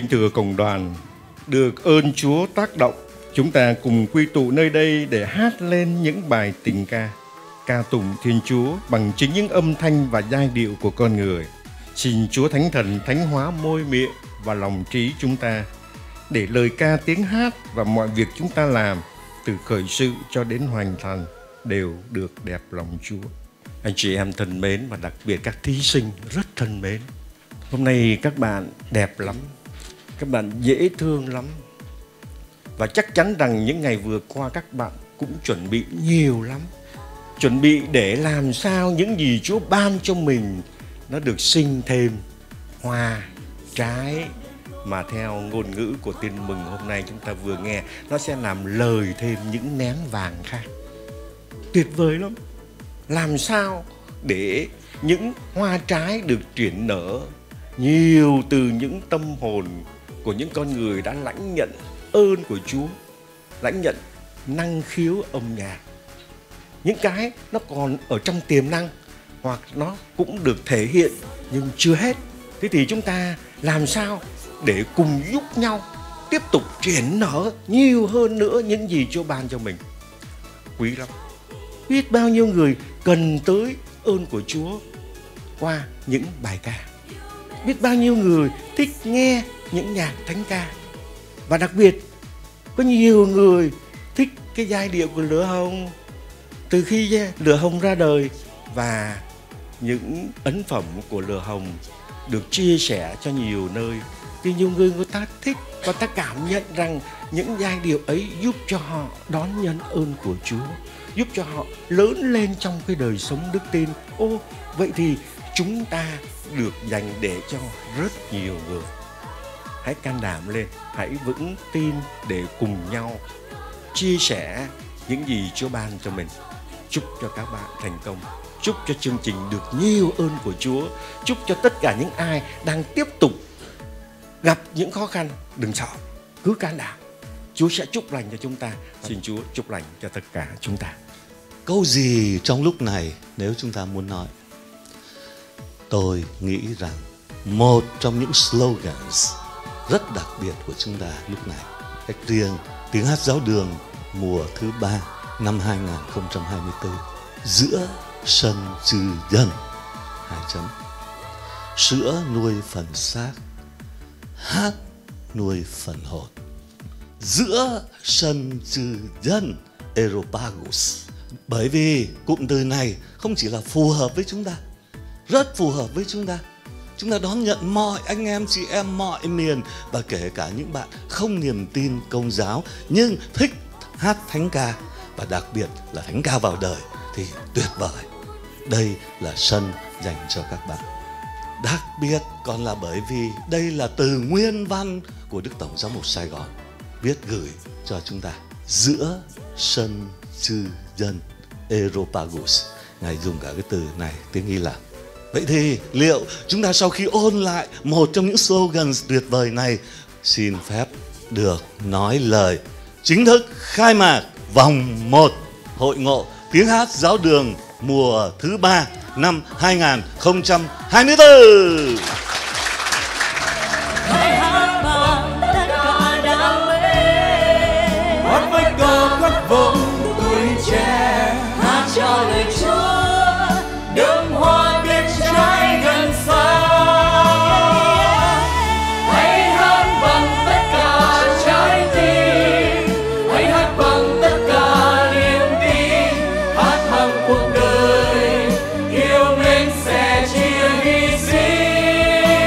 Kính thưa cộng đoàn, được ơn Chúa tác động, chúng ta cùng quy tụ nơi đây để hát lên những bài tình ca, ca tụng Thiên Chúa bằng chính những âm thanh và giai điệu của con người. Xin Chúa Thánh Thần thánh hóa môi miệng và lòng trí chúng ta, để lời ca, tiếng hát và mọi việc chúng ta làm, từ khởi sự cho đến hoàn thành, đều được đẹp lòng Chúa. Anh chị em thân mến, và đặc biệt các thí sinh rất thân mến, hôm nay các bạn đẹp lắm, các bạn dễ thương lắm. Và chắc chắn rằng những ngày vừa qua các bạn cũng chuẩn bị nhiều lắm, chuẩn bị để làm sao những gì Chúa ban cho mình nó được sinh thêm hoa, trái, mà theo ngôn ngữ của tin mừng hôm nay chúng ta vừa nghe, nó sẽ làm lời thêm những nén vàng khác. Tuyệt vời lắm. Làm sao để những hoa trái được triển nở nhiều từ những tâm hồn của những con người đã lãnh nhận ơn của Chúa, lãnh nhận năng khiếu âm nhạc. Những cái nó còn ở trong tiềm năng, hoặc nó cũng được thể hiện nhưng chưa hết. Thế thì chúng ta làm sao để cùng giúp nhau tiếp tục triển nở nhiều hơn nữa những gì Chúa ban cho mình. Quý lắm. Biết bao nhiêu người cần tới ơn của Chúa qua những bài ca, biết bao nhiêu người thích nghe những nhạc thánh ca, và đặc biệt có nhiều người thích cái giai điệu của Lửa Hồng. Từ khi Lửa Hồng ra đời và những ấn phẩm của Lửa Hồng được chia sẻ cho nhiều nơi, thì nhiều người ta thích và ta cảm nhận rằng những giai điệu ấy giúp cho họ đón nhận ơn của Chúa, giúp cho họ lớn lên trong cái đời sống đức tin. Ô, vậy thì chúng ta được dành để cho rất nhiều người. Hãy can đảm lên, hãy vững tin để cùng nhau chia sẻ những gì Chúa ban cho mình. Chúc cho các bạn thành công, chúc cho chương trình được nhiều ơn của Chúa, chúc cho tất cả những ai đang tiếp tục gặp những khó khăn, đừng sợ, cứ can đảm. Chúa sẽ chúc lành cho chúng ta. Xin Chúa chúc lành cho tất cả chúng ta. Câu gì trong lúc này nếu chúng ta muốn nói? Tôi nghĩ rằng một trong những slogans rất đặc biệt của chúng ta lúc này, cách riêng Tiếng Hát Giáo Đường mùa thứ 3 năm 2024, giữa sân trừ dân, sữa nuôi phần xác, hát nuôi phần hồn. Giữa sân trừ dân, Areopagus. Bởi vì cụm từ này không chỉ là phù hợp với chúng ta, rất phù hợp với chúng ta. Chúng ta đón nhận mọi anh em, chị em, mọi miền, và kể cả những bạn không niềm tin Công giáo nhưng thích hát thánh ca, và đặc biệt là thánh ca vào đời thì tuyệt vời. Đây là sân dành cho các bạn. Đặc biệt còn là bởi vì đây là từ nguyên văn của Đức Tổng Giám mục Sài Gòn viết gửi cho chúng ta. Giữa sân trừ dân, Areopagus. Ngài dùng cả cái từ này tiếng Hy Lạp. Vậy thì liệu chúng ta sau khi ôn lại một trong những slogan tuyệt vời này, xin phép được nói lời chính thức khai mạc vòng 1 Hội ngộ Tiếng Hát Giáo Đường mùa thứ 3 năm 2024. Cuộc đời yêu mình sẽ chia hy sinh.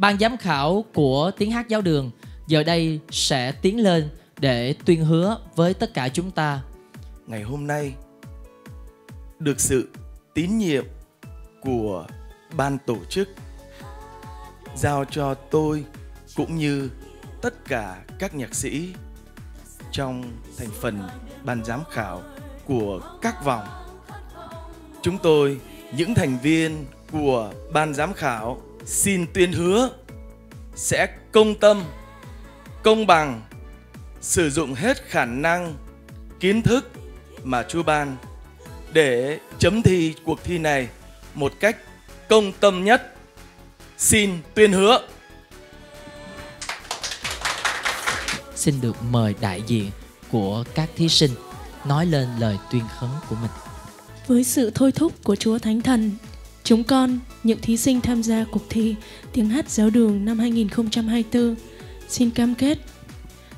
ban giám khảo của Tiếng Hát Giáo Đường giờ đây sẽ tiến lên để tuyên hứa với tất cả chúng ta. Ngày hôm nay, được sự tín nhiệm của ban tổ chức giao cho tôi cũng như tất cả các nhạc sĩ trong thành phần ban giám khảo của các vòng. Chúng tôi, những thành viên của ban giám khảo, xin tuyên hứa sẽ công tâm, công bằng, sử dụng hết khả năng, kiến thức mà Chúa ban để chấm thi cuộc thi này một cách công tâm nhất. Xin tuyên hứa. Xin được mời đại diện của các thí sinh nói lên lời tuyên khấn của mình. Với sự thôi thúc của Chúa Thánh Thần, chúng con, những thí sinh tham gia cuộc thi Tiếng Hát Giáo Đường năm 2024, xin cam kết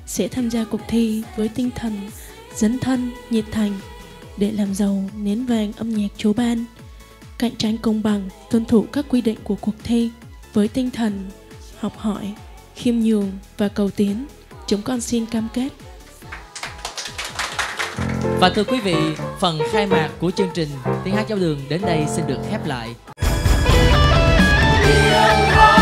sẽ tham gia cuộc thi với tinh thần dấn thân, nhiệt thành để làm giàu nén vàng âm nhạc Chúa ban, cạnh tranh công bằng, tuân thủ các quy định của cuộc thi với tinh thần học hỏi, khiêm nhường và cầu tiến. Chúng con xin cam kết. Và thưa quý vị, phần khai mạc của chương trình Tiếng Hát Giáo Đường đến đây xin được khép lại.